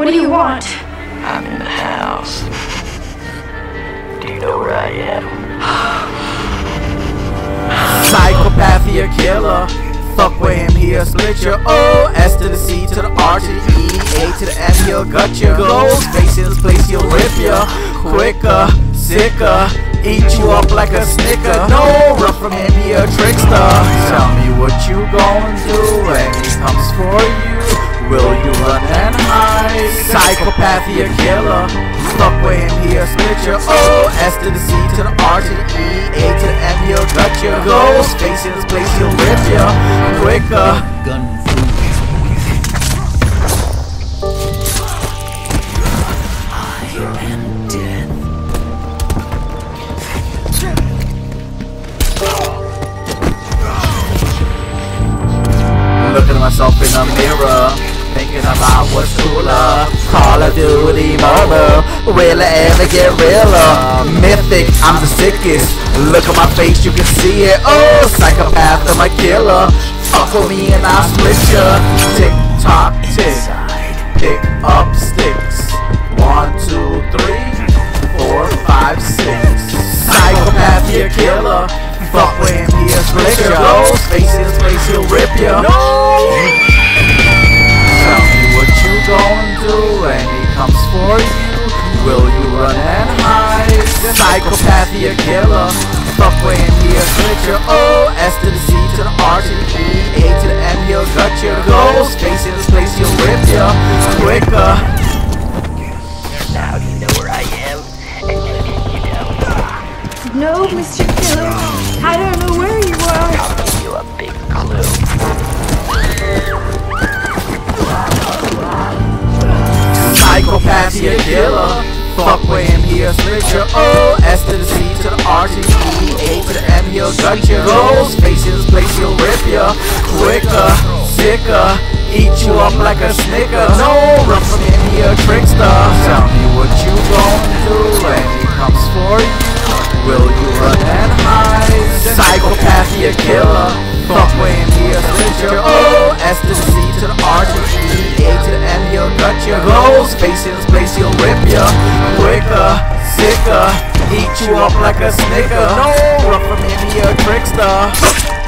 What do you want? I'm in the house. Do you know where I am? Psychopath, he a killer. Fuck with him, he'll split your O. S to the C to the R to the E, A to the S, he'll gut your goals. Face in this place, he'll rip ya. Quicker, sicker, eat you up like a Snicker. No, run from him, he a trickster. Tell me what you gon' do when he comes for you. Will you run and hide? Psychopath, he a killer. Fuck with him, he'll split your O. S to the C to the R to the E, A to the M, he'll cut your goals. Face in this place, he'll rip you quicker. Gun food. I am dead. Looking at myself in a mirror, thinking about what's cooler. Call of Duty Mobile, will it ever get realer? Mythic, I'm the sickest. Look at my face, you can see it. Oh, psychopath, I'm a killer. Fuck with me and I'll split ya. Tick tock tick, pick up sticks. 1, 2, 3, 4, 5, 6. Psychopath, he a killer. Fuck with him, he'll split ya. Close, face in his face, he'll rip ya. No! When he comes for you, will you run and hide? Psychopath, he a killer. Fuck with him, he'll split your O. S to the C to the R to the E, A to the M, he'll cut your goals. Face in this place, he'll rip you quicker. Now you know where I am, and you need help. No, Mr. Killer, I don't know where you are. I'll give you a big clue. Psychopath, he a killer. Fuck with him, he'll split your O. S to the C to the R to the E, A to the M, he'll gut your goals. Face in this place, he'll rip ya. Quicker, sicker, eat you up like a Snicker. No, run from him, he a trickster. Tell me what you gon' do when he comes for you. Will you run and hide? Psychopath, he a killer. Fuck with him, he'll split your O. S to the C to the R to the E, to the end, he'll cut your goals. Face in this place, he'll rip ya quicker, sicker, eat you up like a Snicker. No, run from him, he's a trickster.